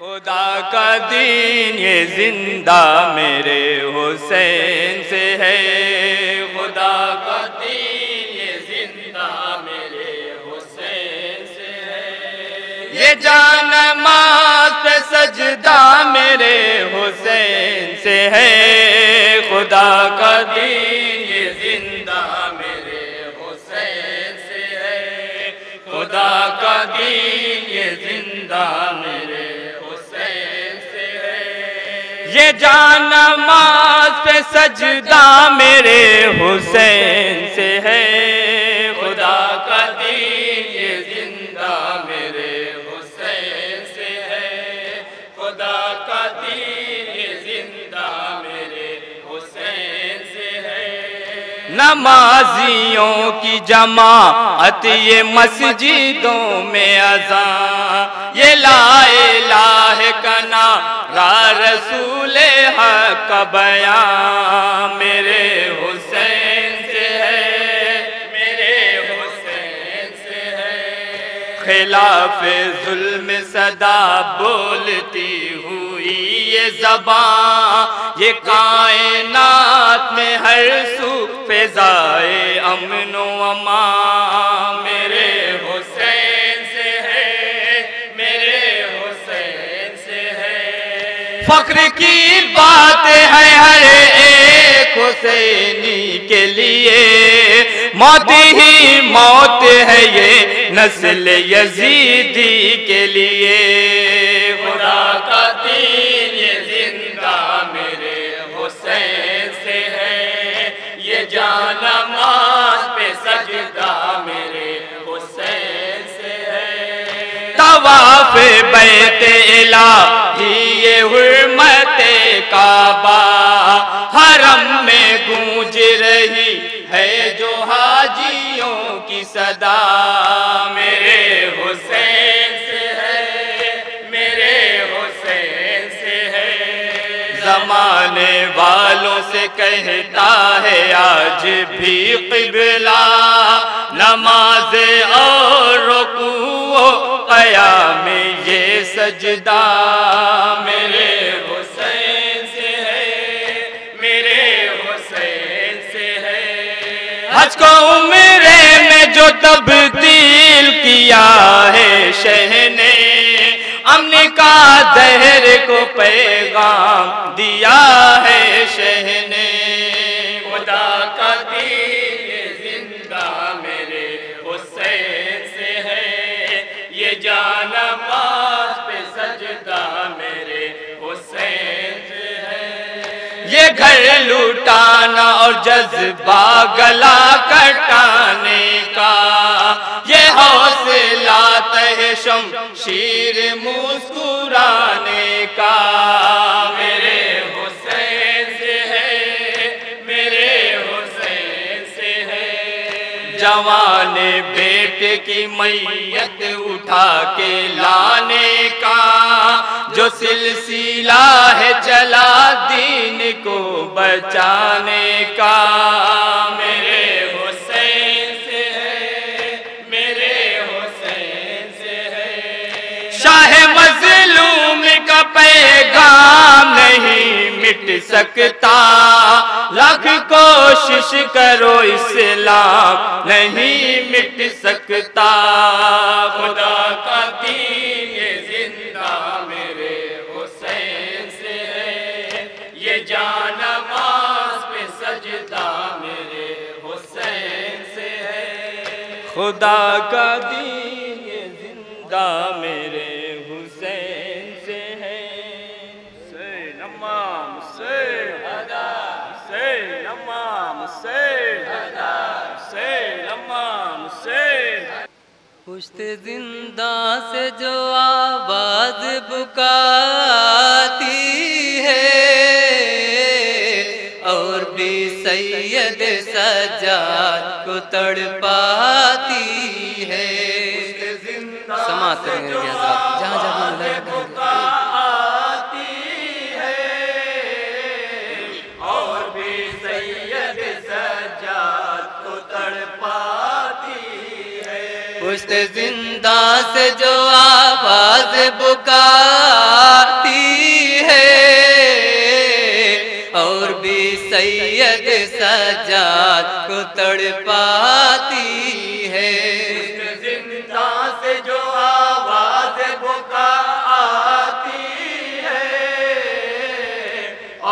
खुदा का दीन ये जिंदा मेरे हुसैन से है, खुदा का दीन ये जिंदा मेरे हुसैन से है। ये जान-ए-नमाज़ पे सजदा मेरे हुसैन से है, खुदा का दीन ये जिंदा मेरे हुसैन से है, खुदा का दीन ये जिंदा मेरे हुसैन से है। ये जान-ए-नमाज़ पे सजदा मेरे हुसैन से है, खुदा का दीन ये जिंदा मेरे हुसैन से है, खुदा का दीन ये जिंदा मेरे हुसैन से है। नमाजियों की जमाअत ये मस्जिदों में अज़ान, ये ला इलाहा का नारा रसूल हक का बयान मेरे हुसैन से है, मेरे हुसैन से है। खिलाफ जुल्म सदा बोलती हुई ये ज़बान, ये कायनात में हर सू फ़िज़ाए अमन व अमान मेरे फख्र की बात है। हर एक हुसैनी के लिए मौत ही मौत है, ये नस्ल यजीदी के लिए खुदा का दीन ये जिंदा मेरे हुसैन से है, ये जान-ए-नमाज़ पे सजदा मेरे हुसैन से है। तवाफ बैत-ए-इलाही ये काबा, हरम में गूंज रही है जो हाजियों की सदा मेरे हुसैन से है, मेरे हुसैन से है। जमाने वालों से कहता है आज भी क़िबला, नमाज और रुकूओ क़याम ये सजदा मेरे हज को उम्रे में जो तब्दील किया है शहने, अमन का दहर को पैगाम दिया है शहने। खुदा का दीन ये जिंदा मेरे हुसैन से है, ये जान-ए-नमाज़ पे सजदा मेरे हुसैन से है। ये घर लुटाना और जज्बा गला कटाने का, ये हौसला है शमशीर मुस्कुराने का मेरे हुसैन से है, मेरे हुसैन से है। जवान बेटे की मैयत उठा के लाने का, जो सिलसिला है चला दीन को बचाने का मेरे हुसैन से है, मेरे हुसैन से है। शाह मजलूम का पैगाम नहीं मिट सकता, लाख कोशिश करो इस्लाम नहीं मिट सकता। खुदा का दीन ये जिंदा मेरे हुसैन से है, ये जान-ए-नमाज़ पे सजदा मेरे हुसैन से है, खुदा का दीन ये जिंदा मेरे हुसैन से है। हुसैन अम्मा हुसैन अदा, हुसैन अम्मा हुसैन अदा, हुसैन अम्मा हुसैन। पुश्त जिंदा से जो आवाज बुकाती है, और भी सैयद सजाद को तड़पाती है। समाते हैं जहाँ जहाँ पुश्त जिंदा से जो आवाज बुका तड़पाती है। जिंदा से जो आवाज बुका आती है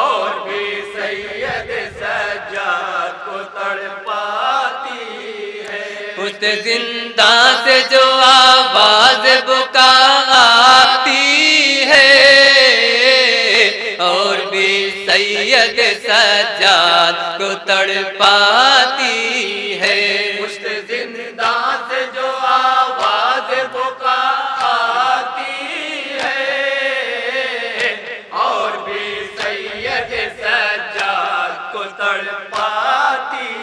और भी सैयद सज्जाद को तड़पाती है। उस जिंदा से जो आवाज बुका आती है और भी सैयद सज्जाद को तड़पाती है। उस जिंदा से जो आवाज बुका आती है और भी सैयद सज्जाद को तड़पाती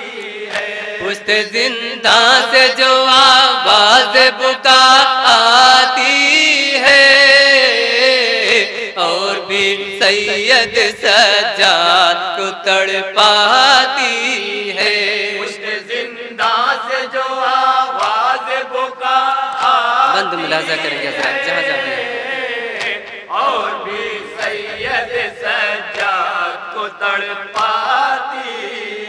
है। उस जिंदा से जो आवाज बुका आती है और भी सैयद सज्जाद को तड़पाती है। उस जिंदा से जो आवाज बुका बंद मुलाजा करेंगे जहाँ जहाँ और भी सैयद सज्जाद को तड़पाती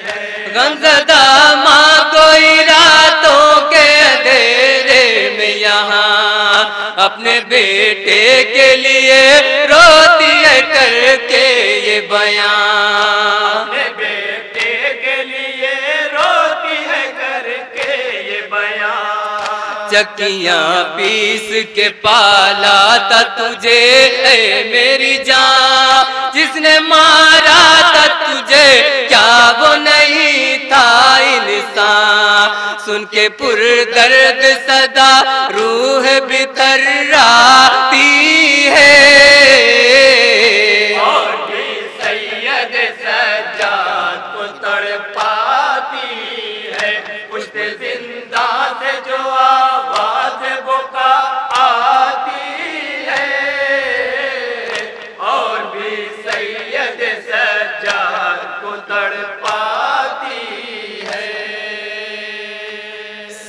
है। गमज़दा माँ कोई रातों के अंधेरे में यहाँ अपने बेटे के लिए रोती है करके ये बयां, अपने बेटे के लिए रोती है करके ये बयां। चक्कियां पीस के पाला था तुझे ए मेरी जान, जिसने मारा था तुझे क्या वो नहीं था इंसान। सुन के पुरदर्द सदा रूह बितराती है और भी सैयद सज्जाद को तड़पाती है। उस जिंदा से जो आवाज बुका आती है और भी सैयद सज्जाद को तड़पाती है।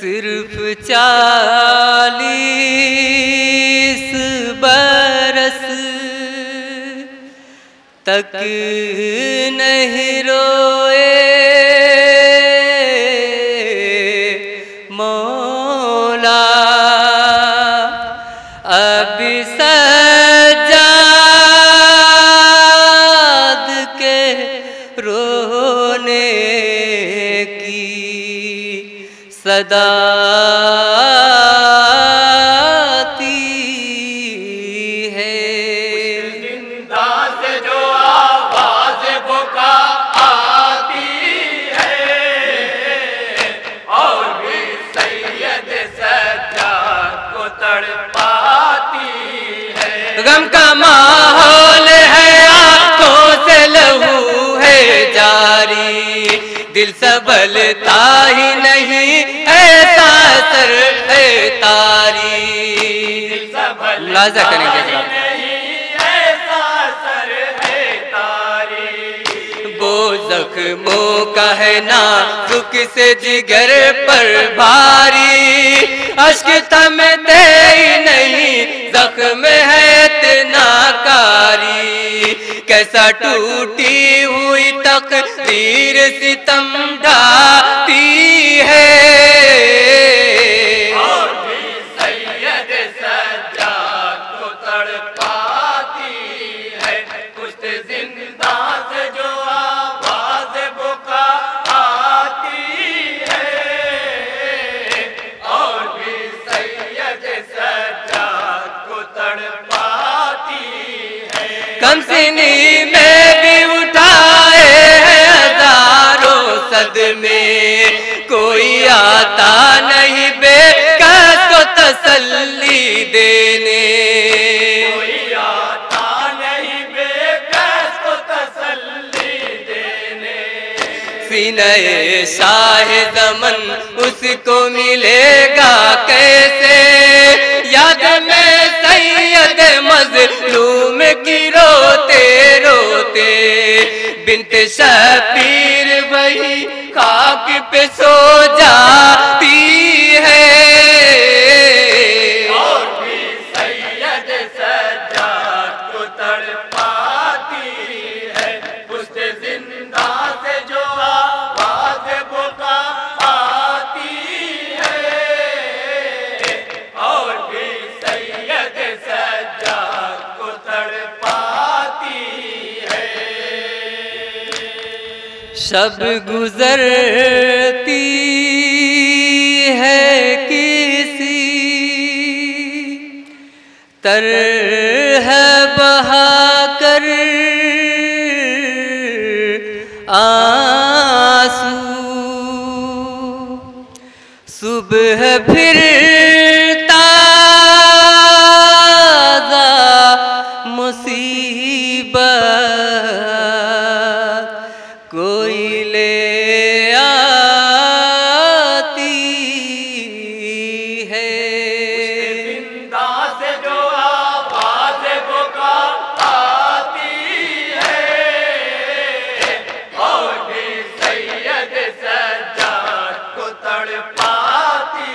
सिर्फ 40 बरस तक नहीं रोए मौला अभी सज्जाद के रोने की सदा दिल संभलता ही नहीं ऐसा सर है तारी। मुलाजा करेंगे वो जख्मों का है ना दुख से जिगर पर भारी, अश्क थमते ही नहीं जख्म है इतना कारी। कैसा टूटी हुई तकदीर सितम ढाती है और भी सैयद सज्जाद को तड़पाती है। कुछ जिंदा से जो आवाज बुका आती है और भी सैयद सज्जाद को तड़पाती है। कम सिनी में भी उठाए में कोई आता नहीं बेकस को तसल्ली देने, कोई आता नहीं बेकस को तसल्ली देने। सीने शाह दमन उसको मिलेगा कैसे, याद में सैयद मजलूम की रोते रोते बिन्त शबीर वही खाक पे सो जाती है और भी सैयद सज्जाद को तड़पाती है। उस जिंदा से जो आवाज बुका शब गुजरती है किसी तरह बहा कर आंसू, सुबह फिर ताज़ा मुसीबत कोई ले आती है। जिंदा से जो आवाज़ पुकारती है, मौला सैयद सज्जाद को तड़पाती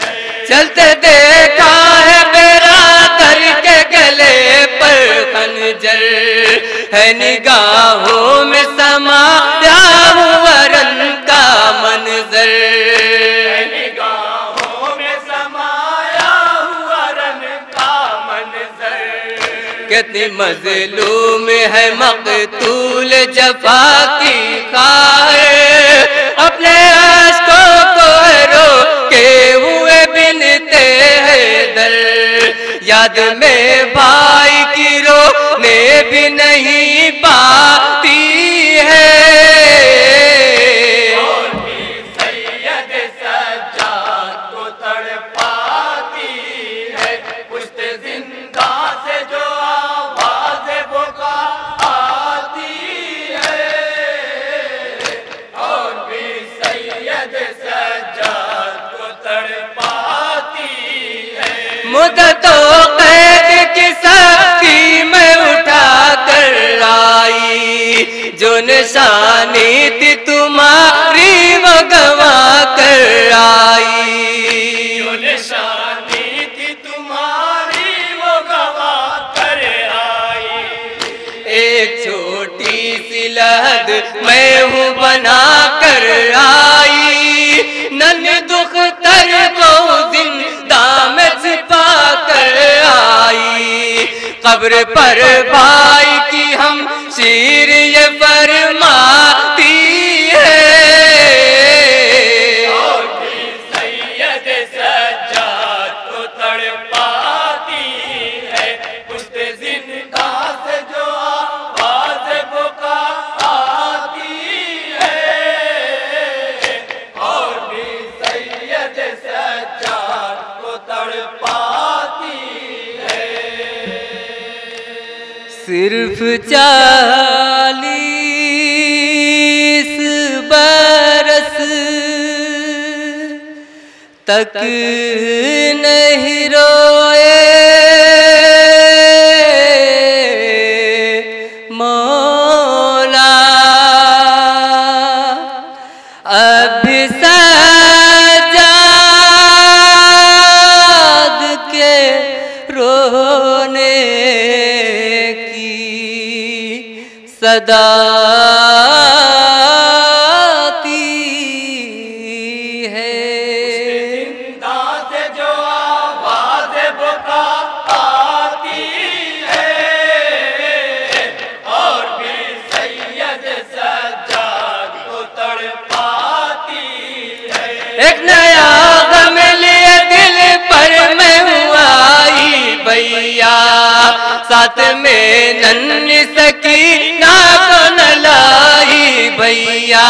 है। चलते देखा है मेरा दर के गले पर खंजर है, निगाहों में समा कितनी मजलूम है मकतूल जफा की खाए, अपने आशकों को रो के हुए बिनते हैं दर, याद में भाई की रोने भी नहीं पाती है। तो कैद की सख्ती में उठा कर आई, जो निशानी थी तुम्हारी वो गवा कर आई, जो निशानी थी तुम्हारी वो गवा कर आई। एक छोटी सी लहद मैं हूँ बना कर आई, नन दुख तर को जिंदा में छिपा कर आई, कब्र पर भाई की हम शीर ये फरमाती है। और भी सैयद सज्जाद को तड़पाती है, कुछ जिंदा से जो आवाज़ पुकारती है। और भी सैयद सज्जाद को तड़पाती है। सिर्फ 40 बरस तक नहीं रोए मौला, अब सजाद के रोने की सदा साथ में नन्ही सकी ना को नलाई भैया,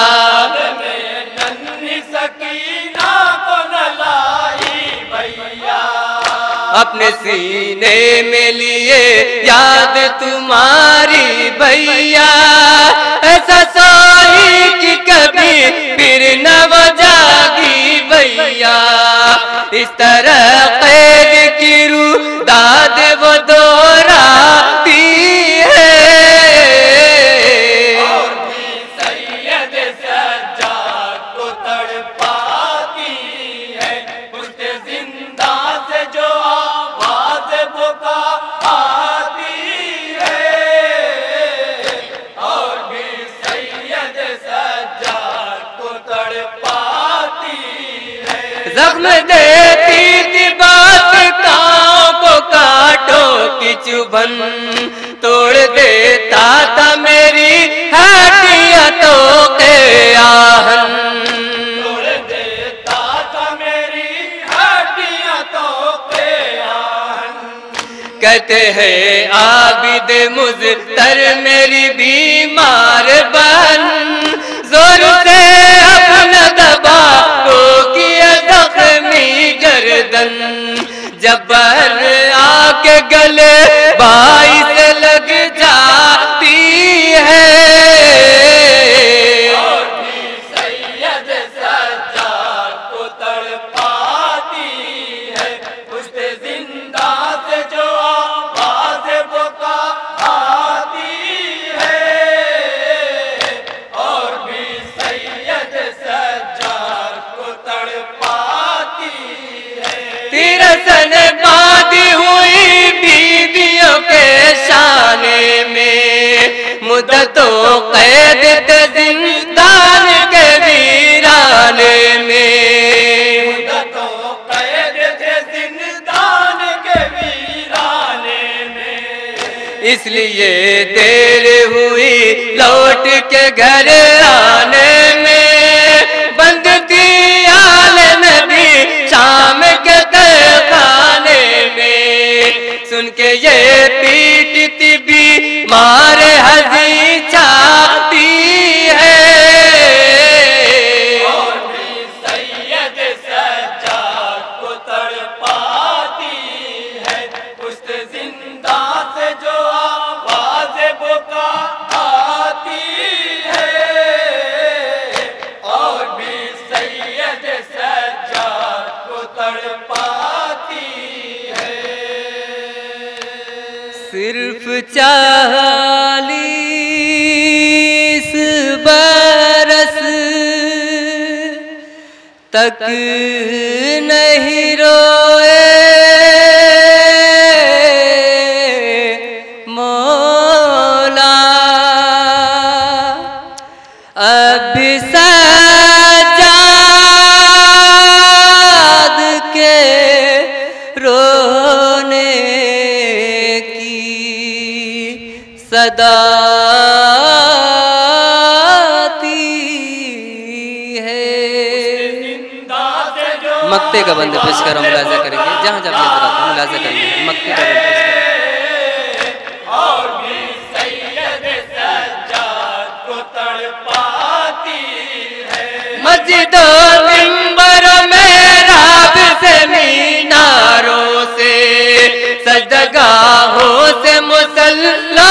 साथ में नन्ही सकी ना को नलाई भैया। अपने सीने में लिए याद तुम्हारी भैया, ऐसा सोई कि कभी फिर न वो जागी भैया। इस तरह कैद की रूह दाद वो दोहराती है। और भी सैयद सज्जाद को तड़पाती है, कुछ जिंदा से जो आवाज़ पुकारती है। और भी सैयद सज्जाद को तड़पाती है। जख्म देती थी बात काटो की चुभन, तोड़ देता था मेरी हड्डियाँ। कहते हैं आबिद मुज़्तर मेरी बीमार बहन, जोर से अपना दबा तो किया जख्मी गर्दन, जबर आके गले बाइस लग जाती है। मुद्दतों कैद ज़िंदान के वीराने में, मुद्दतों कैद ज़िंदान के वीराने में, इसलिए देर हुई लौट के घर आने में। बंद थी आल नबी शाम के खाने में, सुन के ये पीटती भी मार सिर्फ चालीस बरस तक नहीं रोए मौला, अब सजाद के रोने सदाती है। मक्ते का बंद पेश कर मुलाजा करेंगे, जहाँ जहाँ मुलाजा करेंगे मक्ते का बंद पेश करेंगे। मस्जिदों मिंबरों में राब से मीनारों से सजदगाहों से मुसल्ला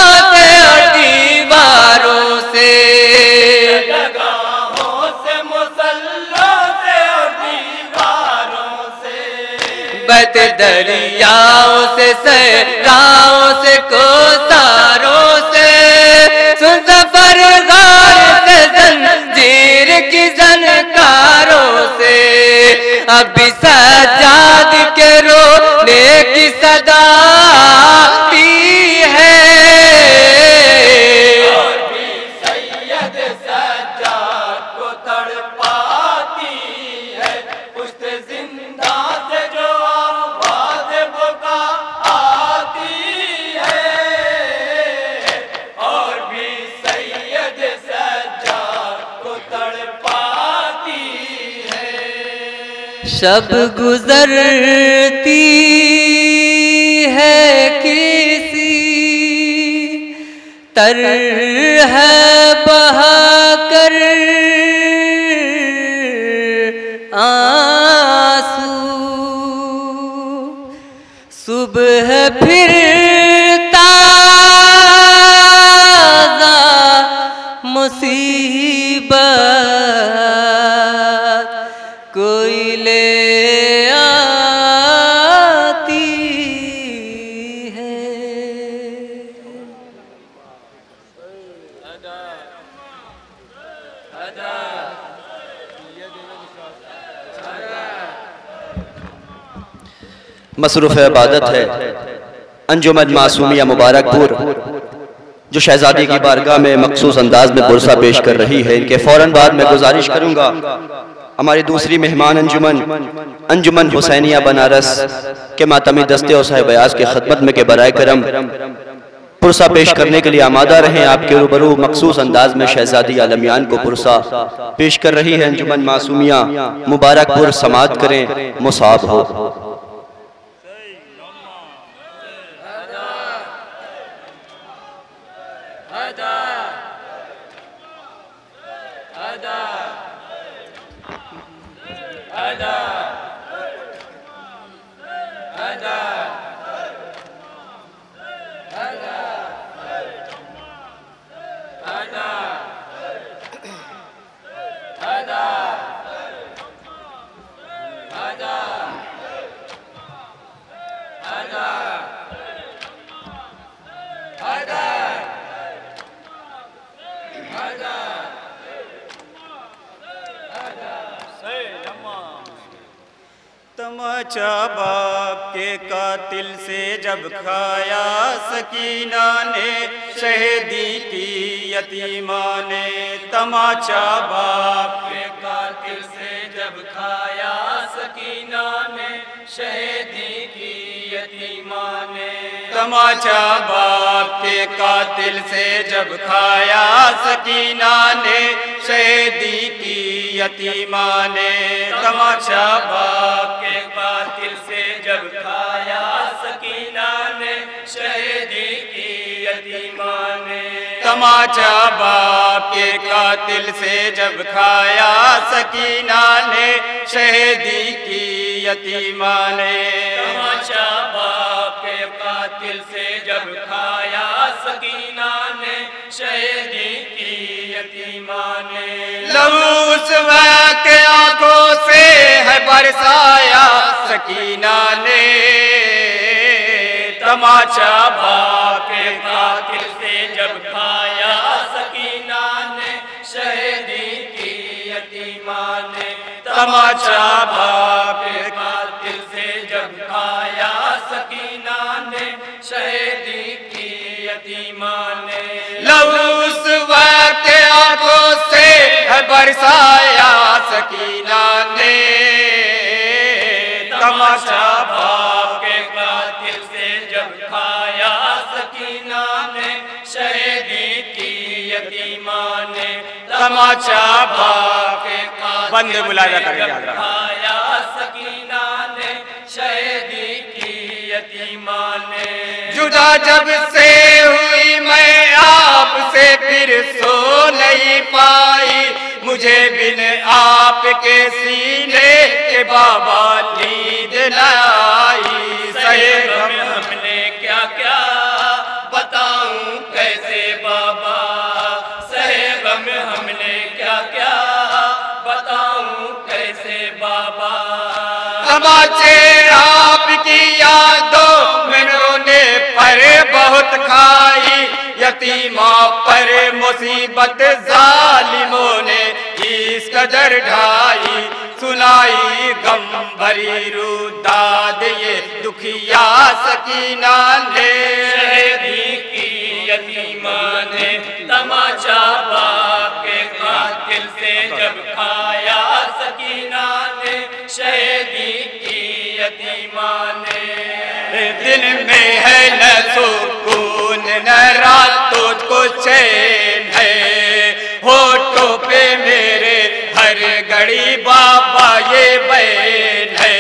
दरियाओं से सहराओं से कोसारों से सुन सफर से जंजीर की जनकारों से, अब सजाद के रोने की सदा शब गुजरती है किसी तरह बहाकर आंसू, सुबह फिर ताज़ा मुसीबत कोई मसरूफ इबादत है। अंजुमन मासूमिया मुबारकपुर जो शहजादी की बारगाह में मखसूस अंदाज में बुरसा पेश कर रही है, इनके फौरन बाद मैं गुजारिश करूंगा हमारी दूसरी मेहमान अंजुमन अंजुमन हुसैनिया बनारस के मातमी दस्ते और साहिब आयाज की खदमत में के बराए करम पुरसा पेश करने के लिए आमादा रहें। आपके रूबरू मखसूस अंदाज में शहजादी आलमियान को पुरसा पेश कर रही है अंजुमन मासूमिया मुबारकपुर। समाअत करें मुसाब हो। तमाचा बाप के कातिल से जब खाया सकीना ने, शहीदी की यतीमा ने। तमाचा बाप के कातिल से जब खाया सकीना ने, शहीदी की यतीमा ने। तमाचा बाप के कातिल से जब खाया सकीना ने, शहीदी की यतीमा ने। तमाचा बाप के कातिल से जब खाया सकीना ने, शहीदी की यतीमा ने। तमाचा बाप के कातिल से जब खाया सकीना ने, शहीदी की यतीमा ने। तमाचा बाप के कातिल से जब खाया सकीना ने, शहीदी की यतीमा ने। लहूस के आंखों से है बरसाया सकीना ने। तमाचा बाप के कातिल से जब खाया सकीना ने, शहीदी की यतीमा ने। तमाचा बाप के कातिल से जब खाया सकीना ने, शहीदी की यतीमा ने। लहूस के आंखों से है बरसाया सकीना ने। तमाचा बाप के कातिल से जब खाया सकीना ने, शहीदी की यतीमा ने। तमाचा बाप के कातिल से जब खाया सकीना ने, शहीदी की यतीमा ने। जुदा जब से हुई मैं आपसे फिर सो नहीं पाई, मुझे बिन आपके सीने के बाबा नींद न आई। सहे गम हमने क्या क्या बताऊं कैसे बाबा, सहे गम हमने क्या क्या बताऊं कैसे बाबा। तमाचे आपकी यादों में रोने पर बहुत खाई, यतीमा पर मुसीबत जालिमों ने इस कदर ढाई। सुनाई गम भरी रुदाद ये दुखिया सकीना ने, शहीदी की यतीमा ने। तमाचा बाप के कातिल से जब खाया सकीना ने, शहीदी की यतीमा ने। दिल में है न सुकून न रातों को चैन है, होठों पे मेरे हर घड़ी बाबा ये बैन है।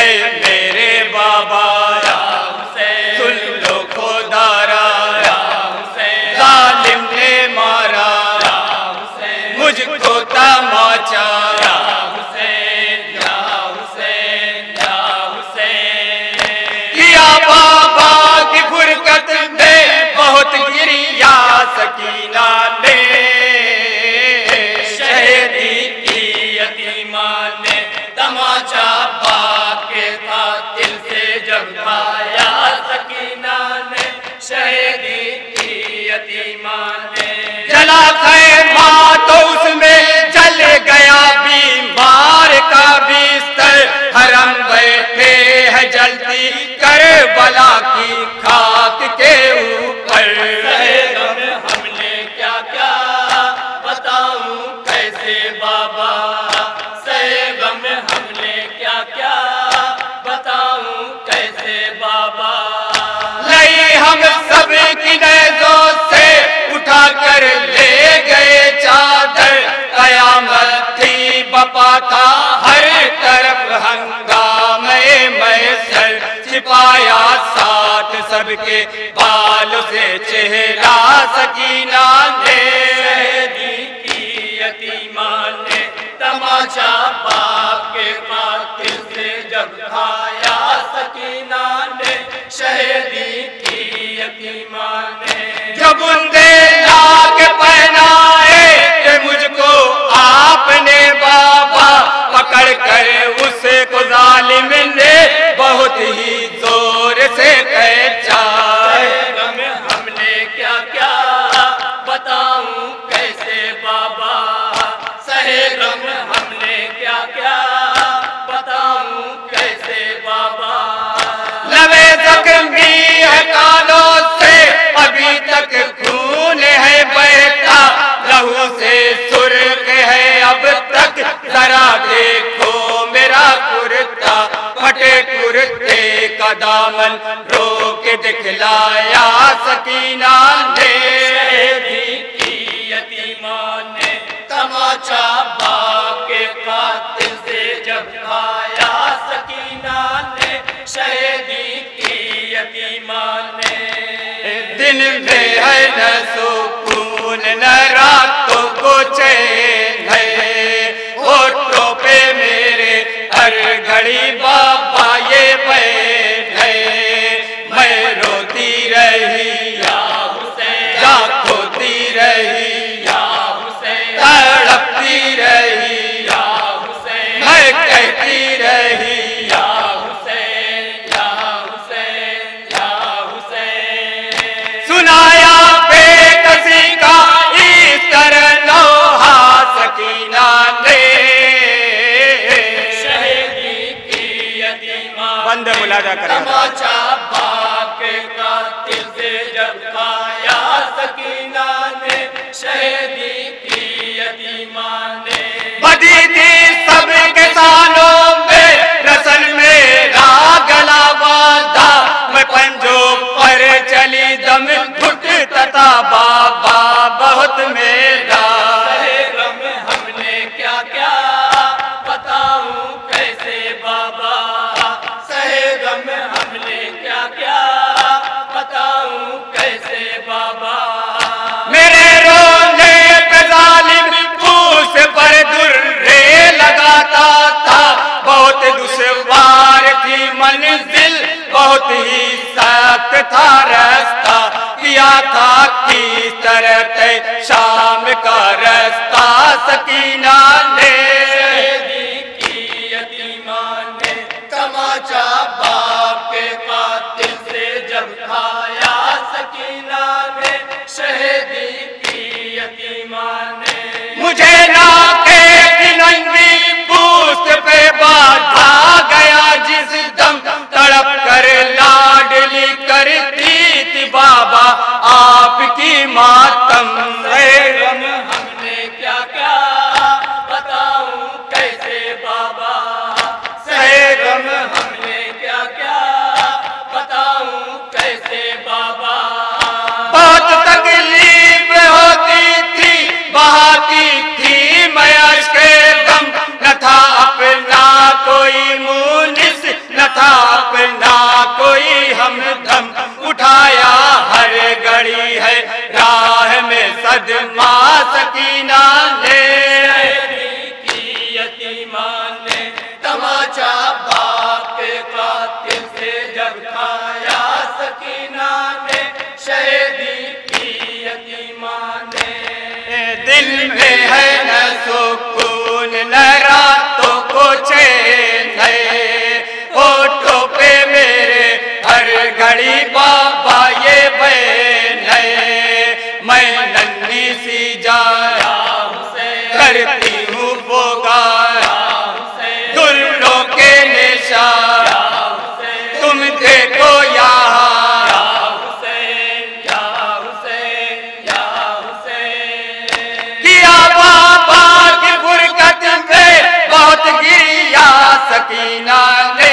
ऐ मेरे बाबा सुन लो खुदारा, जालिम ने मारा मुझको तमाचा। सकीना ने, शहीदी की यतीमा ने। तमाचा बाप के कातिल से जब खाया सकीना ने, शहीदी की यतीमा ने। जला खैमा तो उसमें जल गया बीमार का बिस्तर, हरम बैठे है जलती करबला की खाक के ऊपर। पाता हर तरफ हंगामे में सर छिपाया साथ सब के बाल से चेहरा सकीना ने दी की यतीमा ने तमाचा बाप के माथे से जब खाया सकीना ने शहीदी की यतीमा ने जब उन्दे लाग पहनाए के मुझको आपने बाबा पकड़ कर उसे को जालिम ने बहुत ही जोर से कैचा में हमने क्या क्या बताऊं कैसे बाबा सहेग में हमने क्या क्या बताऊं कैसे बाबा लवे जख्म भी है कानों से अभी तक खून है बहता लहू से सुर्ख है अब तक जरा देखो मेरा कुर्ता फटे कुर्ते का दामन रो के दिखलाया सकीना ने शहीदी की यतीमा ने तमाचा बाप के कातिल से जब खाया सकीना ने शहीदी की यतीमा ने दिन में है न सुकून न रातों को चैन है होठों पे मेरे हर घड़ी बाबा ये बैठे मैं रोती रही या हुसैन या खोती रही या हुसैन तड़पती रही या हुसैन मैं कहती रही या हुसैन या हुसैन या हुसैन सुनाया बेकसी का इस तरह नौहा सकीना ने तमाचा बाप के कातिल से जब खाया सकीना ने शहीदी की यतीमा ने बदी थी सब किसानों में रसल में गला बांधा मैं पंजों पर चली दम घुट तथा बाबा बहुत मेरा हमने क्या क्या बताऊं कैसे बाबा में हमने क्या क्या बताऊं कैसे बाबा मेरे रोने पे जालिम फूस पर दुर्रे लगाता था बहुत दुश्वार थी मंजिल बहुत ही सख्त था रास्ता किया था किस तरह तय शाम का रास्ता सकीना ने तमाचा बाप के कातिल से जब खाया सकीना ने शहीदी की यतीमा ने मुझे नाके की नंगी पूछ पे बाधा गया जिस दम तड़प कर लाडली करती थी बाबा आपकी मातम हमने क्या क्या बताऊं कैसे बाबा हमने क्या क्या बताऊं कैसे बाबा बहुत तकलीफ होती थी बहाती थी मैं अश्के गम न था अपना कोई मुनिस न था अपना कोई हमदम उठाया हर घड़ी है राह में सदमा सकीना ने की यतीमा ने तमाचा खाया सकीना ने शहीदी की यतीमा ने दिल में है न सुकून न रातों को चैन है होठों पे मेरे हर घड़ी बाबा ये बहन है मैं नन्ही सी जाया करती हूँ वो गाया दुल्लों के निशान देखो यहाँ हुसैन या हुसैन या हुसैन किया बाबा की गुरकत में बहुत गिरिया सकीना ने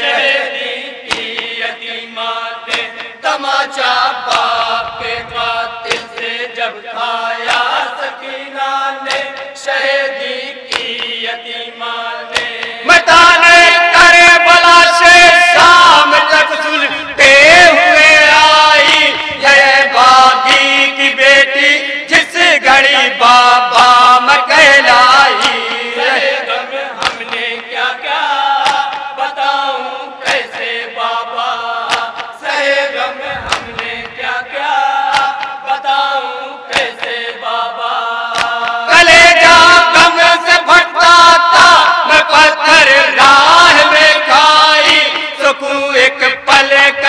शहीदी की यतीमा ने तमाचा बाप के कातिल से जब खाया सकीना ने शहीदी की यतीमा ने मताने करे बला से शाम तक सुन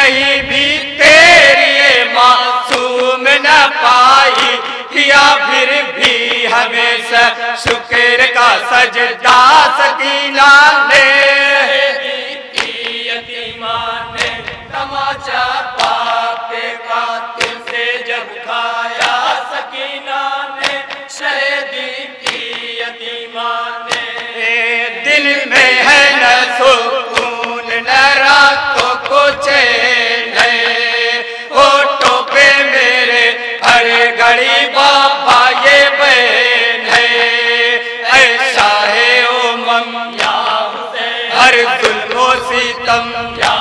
कहीं भी तेरी मासूम न पाई किया फिर भी हमेशा शुक्र का सजदा सकीना ने। तमाचा पाके कातिल से जब खाया सकीना ने, शहदी की यतीमा ने। दिल में है न सुकून न रातों को चैन है, होठों पे मेरे हर घड़ी बाबा ये बैन है। ऐसा है उमम या हुसैन, हर जुल्मों सितम या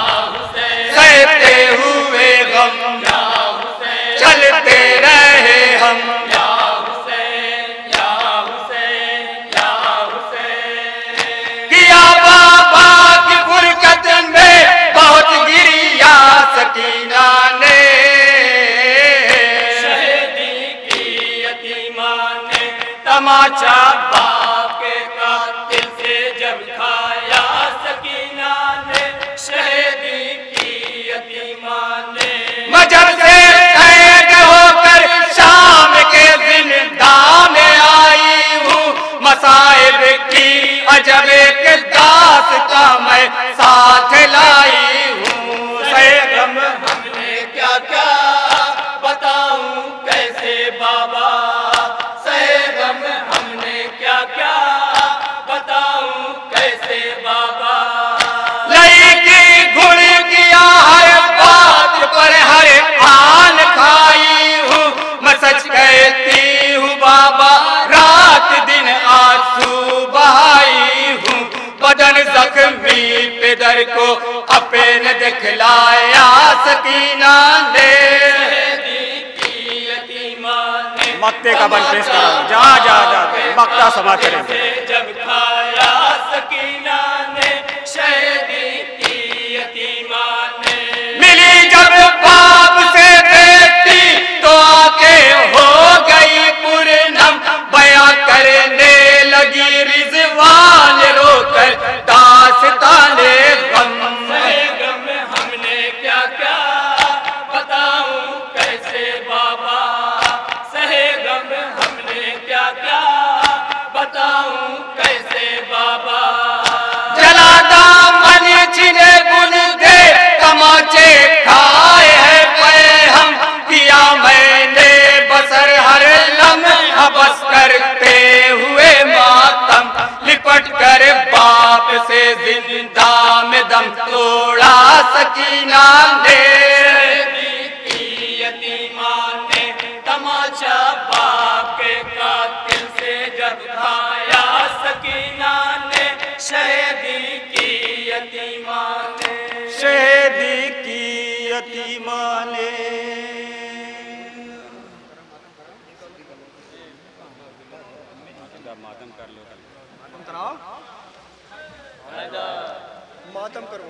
सहते हुए गम या हुसैन, चलते रहे हम या हुसैन या हुसैन या हुसैन। किया बाबा की फुरकत में बहुत गिरी या सकीना ने, शहीदी की यतीमा ने। तमाचा बाप के कातिल से जब खाया सकीना ने, शहीदी मजर से कैद होकर शाम के जिंदा में आई हूँ। मसाइब की अजब एक दास का मैं साथ लाई हूँ। सैगम हमने क्या क्या बताऊँ कैसे बाबा, सैगम हमने क्या क्या बताऊँ कैसे बाबा। कहती हूँ बाबा रात दिन आंसू बहाई हूँ। बदन जख्मी पे दर को अपने दिखलाया सकीना ने, मक्ते का बन पेश करो। जा जा जा मक्ता समा करेंगे। जब खाया सकीना ने, शहदी की यतीमा ने। मिली जब बाप से बेटी तो आके हो गई पूर्णम, बयां करने लगी रिजवान रोकर दास्ताने गम। गम हमने क्या क्या बताऊं कैसे बाबा, सहे गम हमने क्या क्या बताऊं कैसे बाबा। जलादा मन छिने बुन दे तमाचे खाए हैं पे हम, किया मैंने बसर हर लम्हा बस करते हुए मातम। लिपट कर बाप से जिंदा में दम तोड़ा सकीना ने, की यतीमा ने। तमाचा बाप के कातिल से जब खाया सकीना ने, शहदी की यतीमा ने, शहदी की यतीमा ने। मातम करो।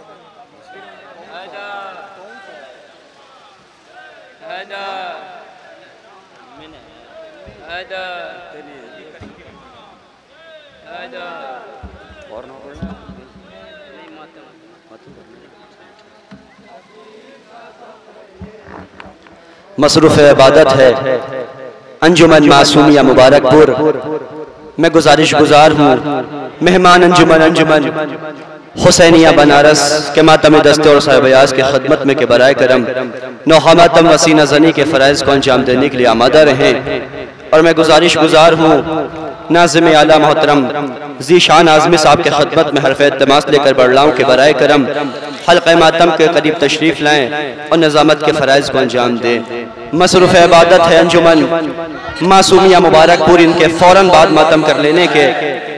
और ना बोलना नहीं, मातम मसरूफ इबादत है अंजुमन मासूमिया मुबारकपुर। मैं गुजारिश गुजार हूँ मेहमान अंजुमन हुसैनिया बनारस के मातम दस्ते और साहिब-ए-यास के खिदमत में के बराए करम नौहा मातम वसीना जनी के फ़राइज़ को अंजाम देने के लिए आमादा रहें। और मैं गुजारिश गुजार हूँ नाज़िम आला मोहतरम ज़ीशान आज़मी साहब के खिदमत में हरफ़े इल्तिमास लेकर बड़लाओं के बराए करम हल्क़े मातम के करीब तशरीफ़ लाएँ और निज़ामत के फ़राइज़ को अंजाम दें। मसरूफ़ इबादत है अंजुमन मासूमिया मुबारकपुर। इनके फ़ौरन बाद मातम कर लेने के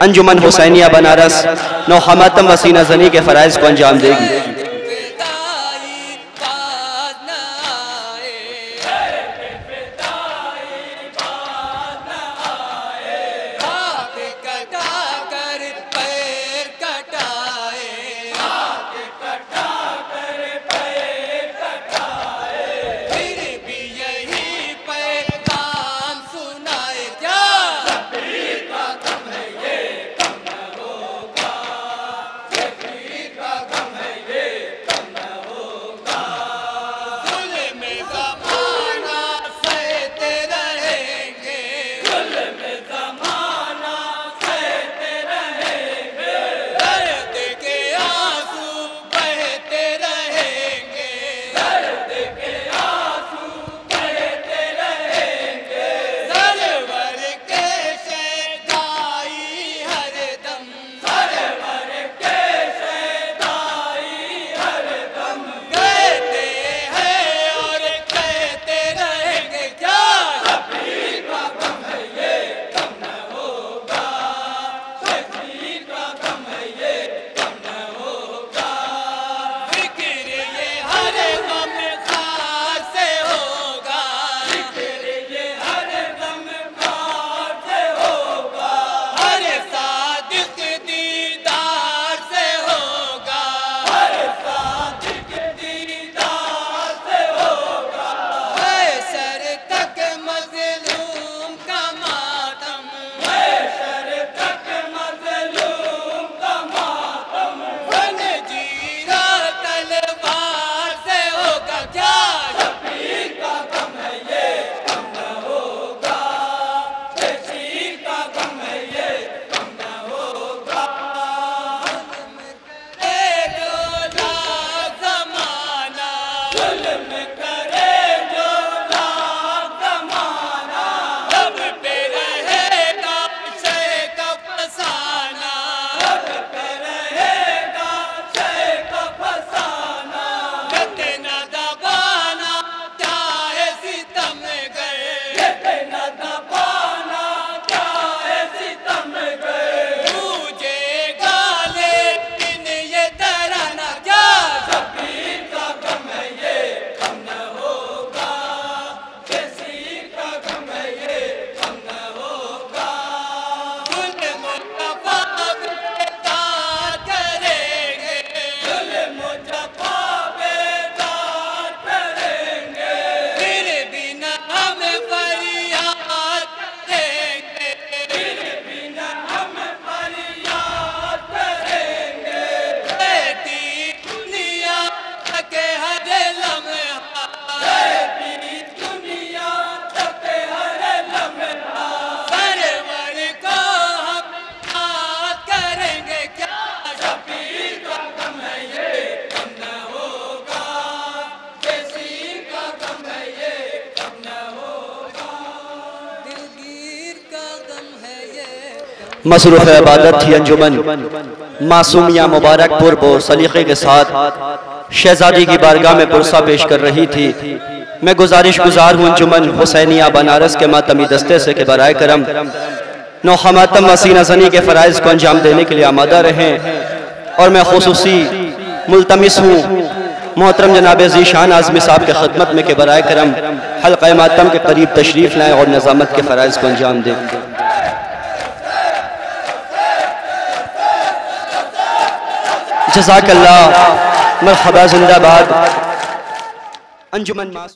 अंजुमन हुसैनिया बनारस नौहा मातम वसीना जनी के फ़राइज़ को अंजाम देगी। मसरूफ़ इबादत थी अंजुमन मासूमिया मुबारकपुर वो सलीक़े के साथ शहज़ादी की बारगाह में पुरसा पेश कर रही थी। मैं गुजारिश गुजार हूँ अंजुमन हुसैनिया बनारस के मातमी दस्ते से कि बराए करम नौहा मातम वसीना ज़नी के फ़राइज़ को अंजाम देने के लिए आमादा रहें। और मैं खुसूसी मुल्तमिस हूँ मोहतरम जनाब ज़ीशान आज़मी साहब की खिदमत में कि बराए करम हल्क़ा मातम के करीब तशरीफ़ लाएँ और नज़ामत के फ़राइज़ को अंजाम दें। जज़ाकल्लाह, मरहबा, जिंदाबाद। अंजुमन मासूमिया